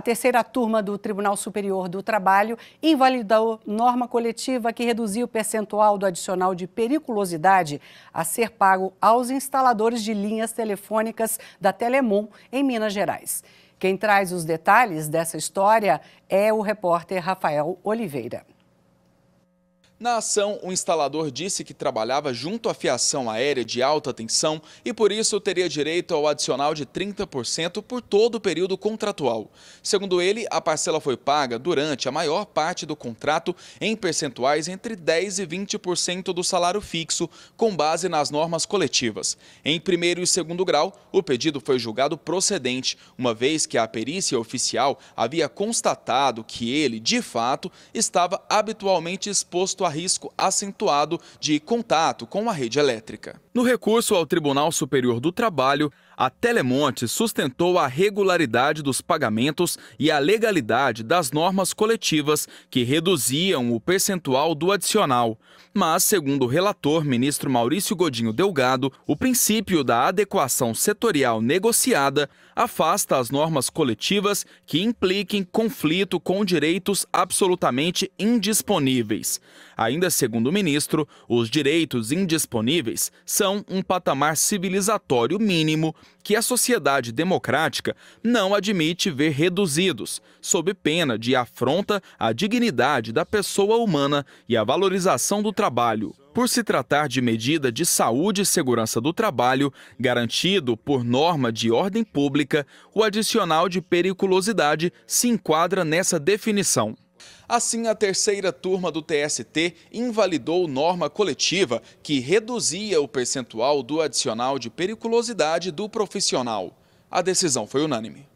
A terceira turma do Tribunal Superior do Trabalho invalidou norma coletiva que reduziu o percentual do adicional de periculosidade a ser pago aos instaladores de linhas telefônicas da Telemont em Minas Gerais. Quem traz os detalhes dessa história é o repórter Rafael Oliveira. Na ação, o instalador disse que trabalhava junto à fiação aérea de alta tensão e, por isso, teria direito ao adicional de 30% por todo o período contratual. Segundo ele, a parcela foi paga durante a maior parte do contrato em percentuais entre 10% e 20% do salário fixo, com base nas normas coletivas. Em primeiro e segundo grau, o pedido foi julgado procedente, uma vez que a perícia oficial havia constatado que ele, de fato, estava habitualmente exposto a risco acentuado de contato com a rede elétrica. No recurso ao Tribunal Superior do Trabalho, a Telemonte sustentou a regularidade dos pagamentos e a legalidade das normas coletivas que reduziam o percentual do adicional. Mas, segundo o relator, ministro Maurício Godinho Delgado, o princípio da adequação setorial negociada afasta as normas coletivas que impliquem conflito com direitos absolutamente indisponíveis. Ainda segundo o ministro, os direitos indisponíveis são um patamar civilizatório mínimo que a sociedade democrática não admite ver reduzidos, sob pena de afronta à dignidade da pessoa humana e à valorização do trabalho. Por se tratar de medida de saúde e segurança do trabalho, garantido por norma de ordem pública, o adicional de periculosidade se enquadra nessa definição. Assim, a terceira turma do TST invalidou norma coletiva que reduzia o percentual do adicional de periculosidade do profissional. A decisão foi unânime.